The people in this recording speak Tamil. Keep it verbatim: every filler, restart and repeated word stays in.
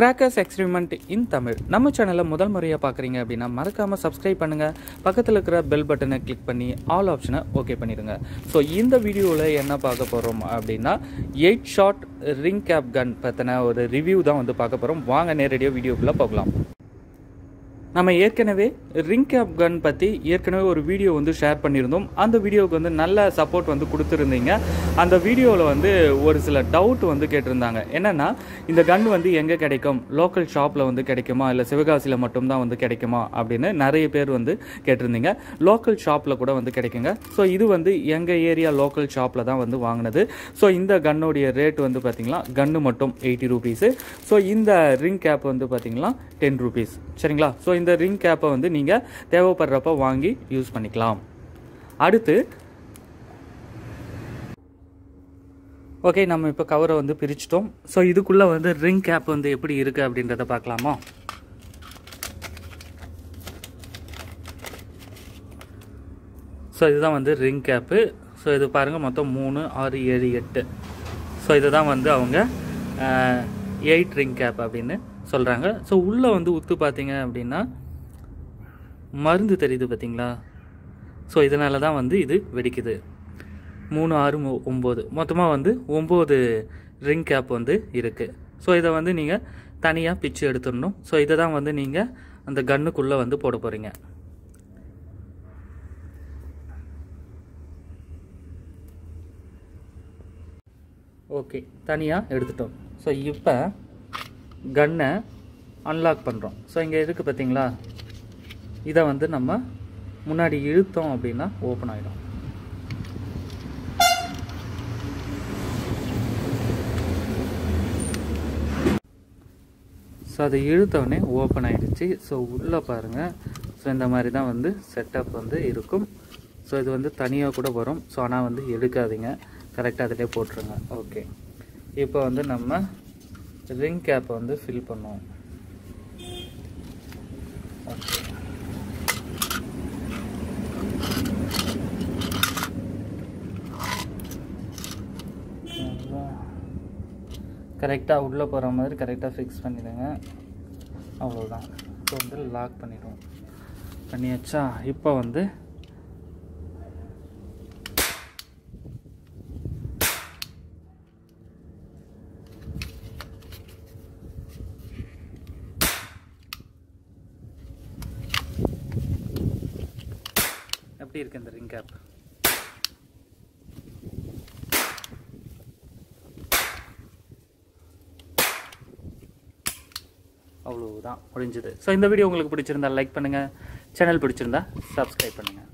Crackers Experiment in Tamil. நம்ம சேனலை முதல் முறையா பாக்குறீங்க அப்படினா மறக்காம subscribe பண்ணுங்க. பக்கத்துல இருக்கிற bell button ஐ click பண்ணி all option ஐ okay பண்ணிடுங்க. சோ இந்த வீடியோல என்ன பார்க்க போறோம் அப்படினா eight shot ring cap gun பத்தின ஒரு review தான் வந்து பார்க்க போறோம். வாங்க நேரடியா வீடியோக்குள்ள போகலாம். நாம ஏற்கனவே ரிங் கேப் கன் பத்தி ஏற்கனவே ஒரு வீடியோ வந்து ஷேர் பண்ணிருந்தோம். அந்த வீடியோக்கு வந்து நல்ல சப்போர்ட் வந்து கொடுத்துருந்தீங்க. அந்த வீடியோல வந்து ஒரு சில டவுட் வந்து கேட்டிருந்தாங்க. என்னன்னா இந்த கன் வந்து எங்க கிடைக்கும்? லோக்கல் ஷாப்ல வந்து கிடைக்குமா இல்ல சிவகாசியில மட்டும் தான் வந்து கிடைக்குமா அப்படினு நிறைய பேர் வந்து கேட்டிருந்தீங்க. லோக்கல் ஷாப்ல கூட வந்து கிடைக்குங்க. சோ இது வந்து எங்க ஏரியா லோக்கல் ஷாப்ல தான் வந்து வாங்குனது. சோ இந்த கன்னோட ரேட் வந்து பாத்தீங்களா கன்னு மட்டும் eighty rupees. சோ இந்த ரிங் கேப் வந்து பாத்தீங்களா ten rupees. சரிங்களா? சோ இந்த ரிங் கேப்பை வந்து நீங்க தேவைப்படுறப்ப வாங்கி யூஸ் பண்ணிக்கலாம். அடுத்து ஓகே நம்ம இப்ப கவரை வந்து பிரிச்சிட்டோம். சோ இதுக்குள்ள வந்து ரிங் கேப் வந்து எப்படி இருக்கு அப்படின்றத பார்க்கலாமா? சோ இதுதான் வந்து ரிங் கேப். சோ இது பாருங்க மொத்தம் three six seven eight. So இதுதான் வந்து அவங்க eight ரிங் கேப் அப்படினு சொல்றாங்க. சோ உள்ள வந்து உத்து பாத்தீங்க அப்படினா மருந்து தெரியுது பாத்தீங்களா? சோ இதனால தான் வந்து இது வெடிக்குது. three six nine மொத்தமா வந்து nine ரிங் கேப் வந்து இருக்கு. சோ இத வந்து நீங்க தனியா பிச்சு எடுத்துறணும். சோ இத தான் வந்து நீங்க அந்த கண்ணுக்குள்ள வந்து போட போறீங்க. ஓகே தனியா எடுத்துட்டோம். சோ இப்போ கன்னை அன்லாக் பண்ணுறோம். ஸோ இங்கே இருக்குது பார்த்தீங்களா? இதை வந்து நம்ம முன்னாடி இழுத்தோம் அப்படின்னா ஓப்பன் ஆகிடும். ஸோ அதை இழுத்தோடனே ஓப்பன் ஆகிடுச்சு. ஸோ உள்ளே பாருங்கள். ஸோ இந்த மாதிரி தான் வந்து செட்டப் வந்து இருக்கும். ஸோ இது வந்து தனியாக கூட வரும். ஸோ ஆனால் வந்து எடுக்காதீங்க, கரெக்டாக அதிலே போட்டுருங்க. ஓகே இப்போ வந்து நம்ம ரிங் கேப் வந்து ஃபில் பண்ணுவோம். கரெக்டாக உள்ளே போகிற மாதிரி கரெக்டாக ஃபிக்ஸ் பண்ணிடுங்க. அவ்வளோதான். இப்போ வந்து லாக் பண்ணிடுவோம். பண்ணியாச்சா? இப்போ வந்து எப்படி இருக்கு இந்த ரிங் கேப்? அவ்வளவுதான் முடிஞ்சது. ஸோ இந்த வீடியோ உங்களுக்கு பிடிச்சிருந்தா லைக் பண்ணுங்க, சேனல் பிடிச்சிருந்தா சப்ஸ்கிரைப் பண்ணுங்க.